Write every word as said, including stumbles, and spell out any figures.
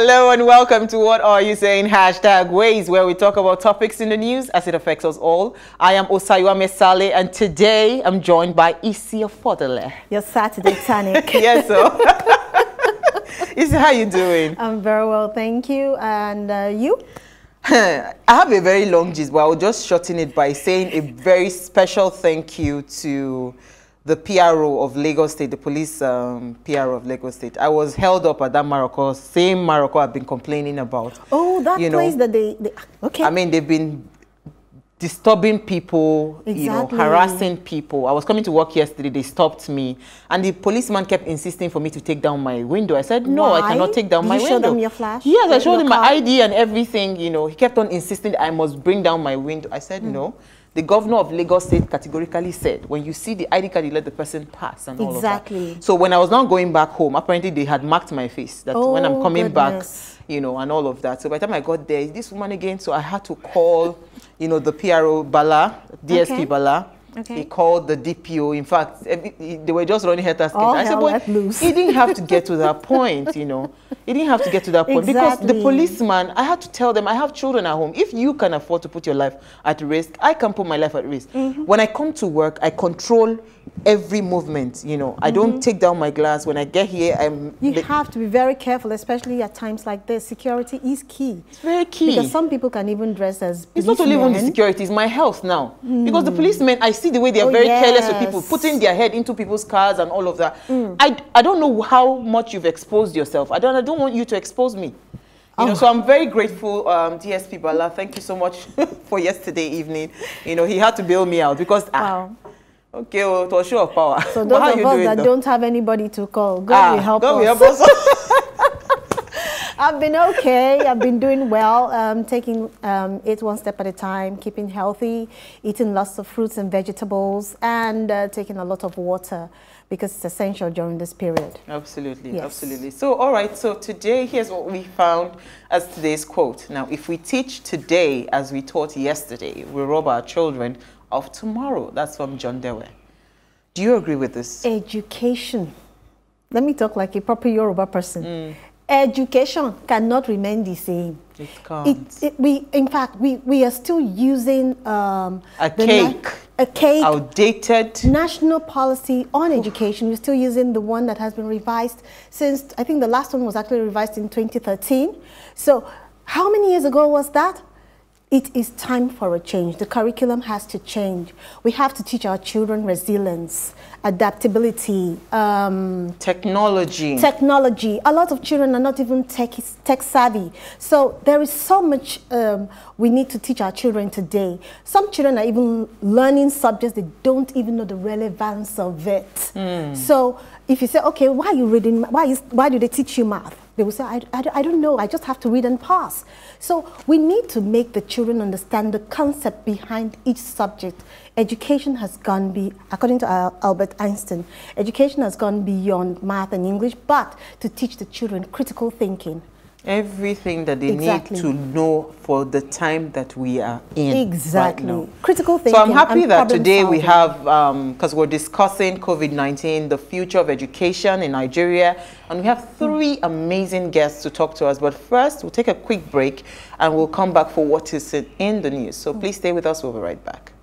Hello and welcome to What Are You Saying? Hashtag WAYS, where we talk about topics in the news as it affects us all. I am Osayuwamen Saleh, and today I'm joined by Isi Ofodile. Your Saturday tonic. Yes, so. Isi, how you doing? I'm very well, thank you. And uh, you? I have a very long gist, but I'll just shorten it by saying a very special thank you to the P R O of Lagos State, the police um, P R O of Lagos State. I was held up at that Marocco, same Marocco I've been complaining about. Oh, that you place know. that they, they, okay. I mean, they've been disturbing people, exactly. you know, harassing people. I was coming to work yesterday, they stopped me, and the policeman kept insisting for me to take down my window. I said, no, Why? I cannot take down Did my window. You showed them your flash? Yes, I showed him my I D and everything, you know. He kept on insisting that I must bring down my window. I said, mm. no. The governor of Lagos State categorically said, when you see the I D card, you let the person pass and all exactly. of that. So when I was now going back home, apparently they had marked my face. That oh, when I'm coming goodness. back, you know, and all of that. So by the time I got there, this woman again, so I had to call, you know, the P R O Bala, D S P okay. Bala. Okay. He called the D P O. In fact, they were just running head asking. I said, but he didn't have to get to that point, you know. He didn't have to get to that point. Exactly. Because the policeman, I had to tell them, I have children at home. If you can afford to put your life at risk, I can put my life at risk. Mm-hmm. When I come to work, I control every movement, you know. I mm-hmm. don't take down my glass. When I get here, I'm... You have to be very careful, especially at times like this. Security is key. It's very key. Because some people can even dress as policemen. It's not only even the security, it's my health now. Mm. Because the policemen, I see the way they are oh, very yes. careless with people, putting their head into people's cars and all of that. Mm. I, I don't know how much you've exposed yourself. I don't, I don't want you to expose me. You know, so I'm very grateful, um, D S P Bala. Thank you so much for yesterday evening. You know, he had to bail me out because... Wow. Ah, okay, well, it was a show of power. So those well, of us that though? don't have anybody to call, God ah, will help God us. Will help us. I've been okay. I've been doing well, um, taking um, it one step at a time, keeping healthy, eating lots of fruits and vegetables, and uh, taking a lot of water because it's essential during this period. Absolutely, yes. absolutely. So, all right, so today, here's what we found as today's quote. Now, if we teach today as we taught yesterday, we rob our children of tomorrow. That's from John Dewey. Do you agree with this? Education. Let me talk like a proper Yoruba person. Mm. Education cannot remain the same. It can't. It, it, we, in fact, we, we are still using um, a cake. A cake. Outdated. National policy on Oof. education. We're still using the one that has been revised since, I think the last one was actually revised in twenty thirteen. So how many years ago was that? It is time for a change. The curriculum has to change. We have to teach our children resilience, adaptability, um, technology. Technology. A lot of children are not even tech, tech savvy. So there is so much um, we need to teach our children today. Some children are even learning subjects they don't even know the relevance of it. Mm. So if you say, okay, why are you reading? Why is why do they teach you math? They will say, I, I, I don't know, I just have to read and pass. So we need to make the children understand the concept behind each subject. Education has gone, be, according to uh, Albert Einstein, education has gone beyond math and English, but to teach the children critical thinking. Everything that they exactly. need to know for the time that we are in. Exactly. Right now. Critical thinking. So I'm happy that today solving. we have, because um, we're discussing COVID nineteen, the future of education in Nigeria, and we have three amazing guests to talk to us. But first, we'll take a quick break and we'll come back for what is in the news. So please stay with us. We'll be right back.